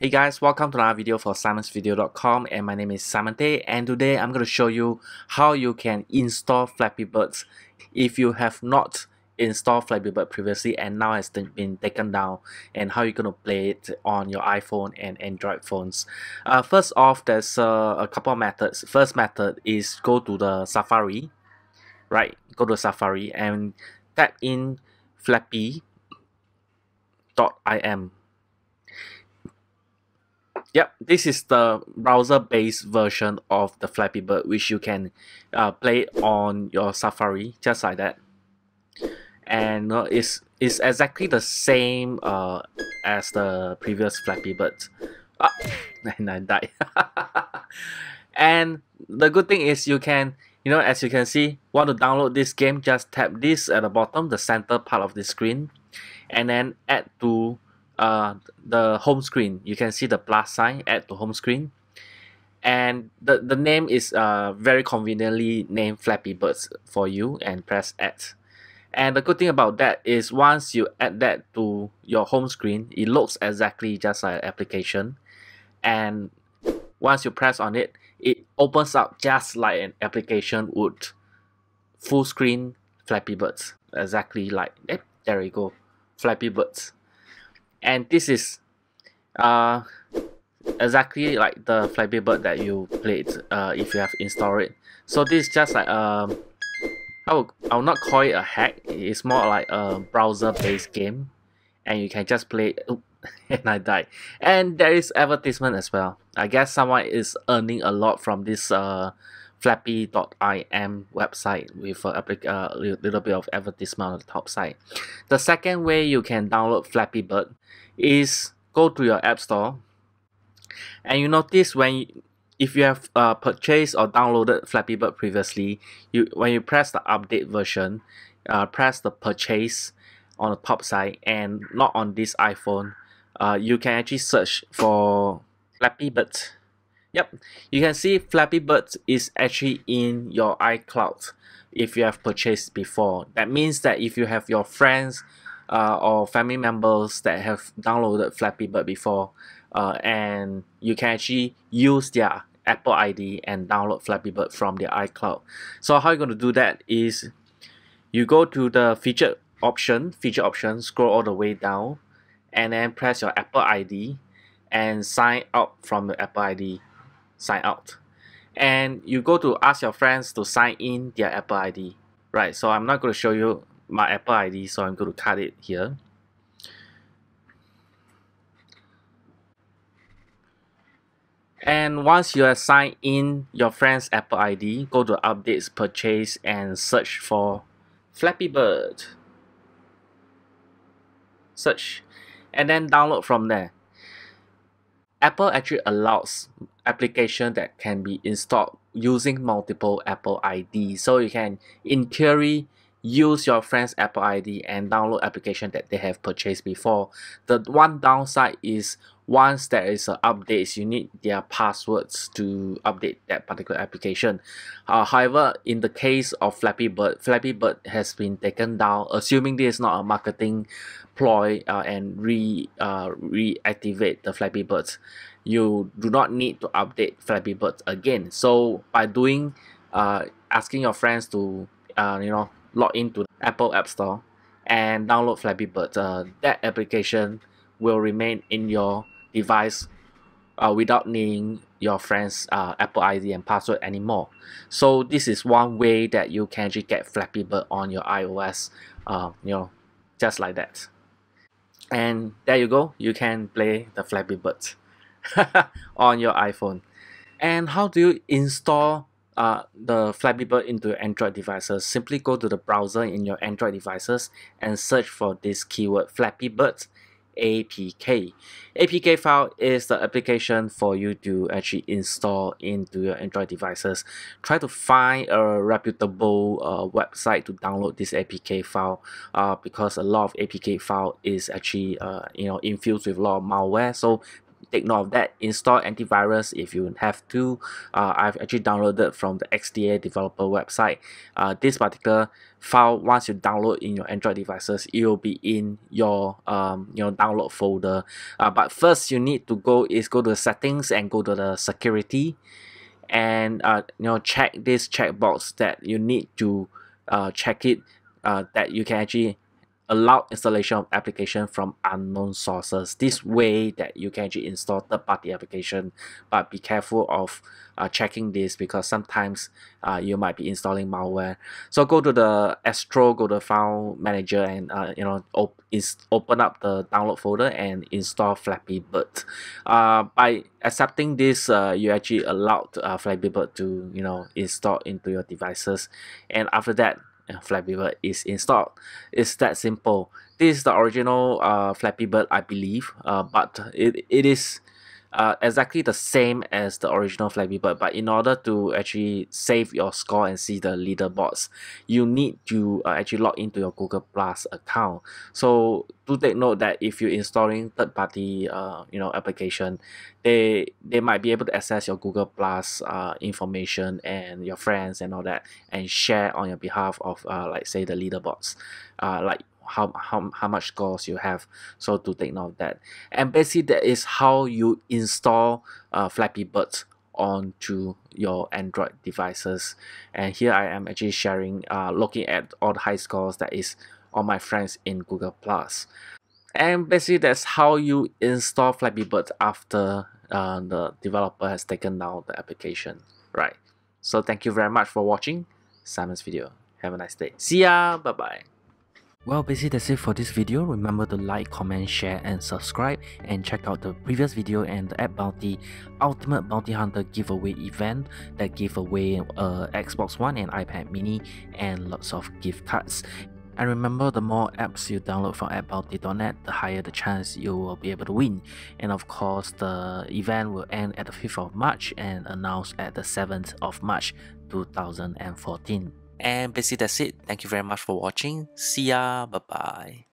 Hey guys, welcome to another video for SimonsVideo.com, and my name is Simon Tay, and today I'm going to show you how you can install Flappy Birds if you have not installed Flappy Bird previously and now has been taken down, and how you're going to play it on your iPhone and Android phones. First off, there's a couple of methods. First method is go to the Safari, right? Go to Safari and tap in Flappy.im. Yep, this is the browser-based version of the Flappy Bird, which you can play on your Safari, just like that. And it's exactly the same as the previous Flappy Bird. Ah, and I died. And the good thing is you can, as you can see, want to download this game, just tap this at the bottom, the center part of the screen, and then add to the home screen. You can see the plus sign, add to home screen, and the name is very conveniently named Flappy Birds for you, and press add. And the good thing about that is once you add that to your home screen, it looks exactly just like an application, and once you press on it, it opens up just like an application would. Full screen Flappy Birds, exactly like that. There we go, Flappy Birds. And this is exactly like the Flappy Bird that you played if you have installed it. So this is just like, I will not call it a hack, it's more like a browser-based game. And you can just play, and I died. And there is advertisement as well. I guess someone is earning a lot from this Flappy.im website with a little bit of advertisement on the top side. The second way you can download Flappy Bird is go to your App Store, and you notice if you have purchased or downloaded Flappy Bird previously, when you press the update version, press the purchase on the top side, and not on this iPhone, you can actually search for Flappy Bird. Yep, you can see Flappy Bird is actually in your iCloud if you have purchased before. That means that if you have your friends or family members that have downloaded Flappy Bird before, and you can actually use their Apple ID and download Flappy Bird from their iCloud. So how you're going to do that is you go to the feature option, scroll all the way down, and then press your Apple ID and sign out from the Apple ID. Sign out, and you go to ask your friends to sign in their Apple ID, right? So I'm not going to show you my Apple ID, so I'm going to cut it here. And once you have signed in your friend's Apple ID, go to updates, purchase, and search for Flappy Bird. Search, and then download from there. Apple actually allows application that can be installed using multiple Apple ID. So you can, in theory, use your friend's Apple ID and download application that they have purchased before. The one downside is once there is an update, you need their passwords to update that particular application. However, in the case of Flappy Bird, Flappy Bird has been taken down, assuming this is not a marketing ploy and reactivate the Flappy Birds. You do not need to update Flappy Bird again. So by doing, asking your friends to, log into the Apple App Store and download Flappy Bird, that application will remain in your device without needing your friend's Apple ID and password anymore. So this is one way that you can actually get Flappy Bird on your iOS, just like that. And there you go, you can play the Flappy Bird on your iPhone. And how do you install the Flappy Bird into your Android devices? Simply go to the browser in your Android devices and search for this keyword, Flappy Bird APK. APK file is the application for you to actually install into your Android devices. Try to find a reputable website to download this APK file because a lot of APK file is actually infused with a lot of malware. So take note of that. Install antivirus if you have to. I've actually downloaded from the XDA developer website. This particular file, once you download in your Android devices, it will be in your download folder. But first you need to go to the settings and go to the security, and check this checkbox that you need to check it, that you can actually allow installation of application from unknown sources. This way that you can actually install third-party application, but be careful of checking this, because sometimes you might be installing malware. So go to the App Store, go to File Manager, and open up the download folder and install Flappy Bird. By accepting this, you actually allowed Flappy Bird to install into your devices, and after that, Flappy Bird is installed. It's that simple. This is the original Flappy Bird, I believe, but it is exactly the same as the original Flappy Bird. But in order to actually save your score and see the leaderboards, you need to actually log into your Google Plus account. So do take note that if you're installing third-party application, they might be able to access your Google Plus information and your friends and all that, and share on your behalf of like say the leaderboards, like how much scores you have. So to take note of that. And basically that is how you install Flappy Bird onto your Android devices. And here I am actually sharing, looking at all the high scores that is on my friends in Google Plus. And basically that's how you install Flappy Bird after the developer has taken down the application, right? So thank you very much for watching Simon's Video. Have a nice day. See ya. Bye bye. Well, basically that's it for this video. Remember to like, comment, share and subscribe, and check out the previous video and the App Bounty Ultimate Bounty Hunter giveaway event that gave away Xbox One and iPad mini and lots of gift cards. And remember, the more apps you download from AppBounty.net, the higher the chance you will be able to win. And of course, the event will end at the 5th of March and announced at the 7th of March 2014. And basically that's it. Thank you very much for watching. See ya. Bye bye.